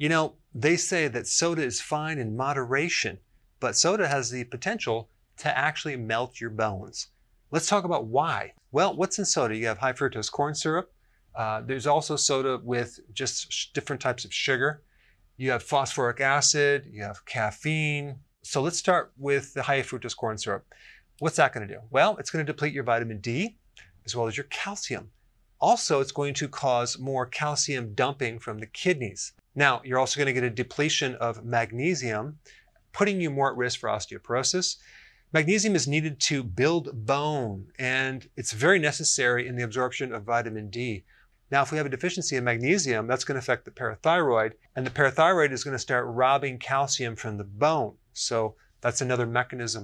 You know, they say that soda is fine in moderation, but soda has the potential to actually melt your bones. Let's talk about why. Well, what's in soda? You have high fructose corn syrup. There's also soda with just different types of sugar. You have phosphoric acid, you have caffeine. So let's start with the high fructose corn syrup. What's that going to do? Well, it's going to deplete your vitamin D as well as your calcium. Also, it's going to cause more calcium dumping from the kidneys. Now, you're also going to get a depletion of magnesium, putting you more at risk for osteoporosis. Magnesium is needed to build bone, and it's very necessary in the absorption of vitamin D. Now, if we have a deficiency of magnesium, that's going to affect the parathyroid, and the parathyroid is going to start robbing calcium from the bone. So that's another mechanism.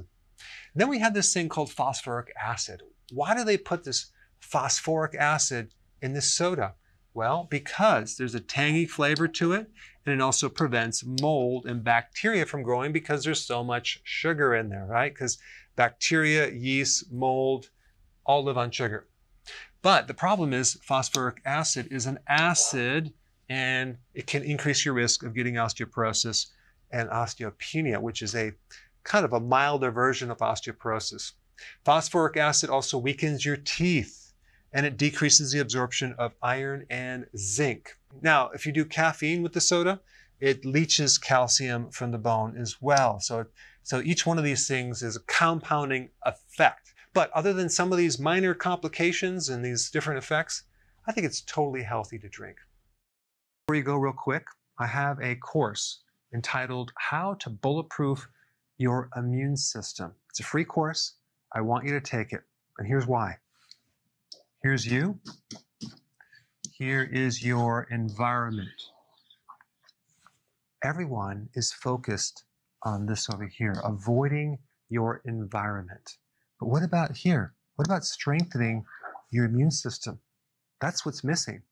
And then we have this thing called phosphoric acid. Why do they put this phosphoric acid in this soda? Well, because there's a tangy flavor to it, and it also prevents mold and bacteria from growing because there's so much sugar in there, right? Because bacteria, yeast, mold, all live on sugar. But the problem is phosphoric acid is an acid, and it can increase your risk of getting osteoporosis and osteopenia, which is a kind of a milder version of osteoporosis. Phosphoric acid also weakens your teeth, and it decreases the absorption of iron and zinc. Now, if you do caffeine with the soda, it leaches calcium from the bone as well. So each one of these things is a compounding effect. But other than some of these minor complications and these different effects, I think it's totally healthy to drink. Before you go real quick, I have a course entitled How to Bulletproof Your Immune System. It's a free course. I want you to take it, and here's why. Here's you, here is your environment. Everyone is focused on this over here, avoiding your environment. But what about here? What about strengthening your immune system? That's what's missing.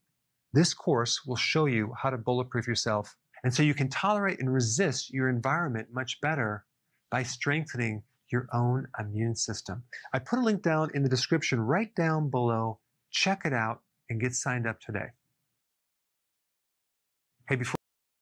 This course will show you how to bulletproof yourself, and so you can tolerate and resist your environment much better by strengthening your own immune system. I put a link down in the description right down below. Check it out and get signed up today. Hey, before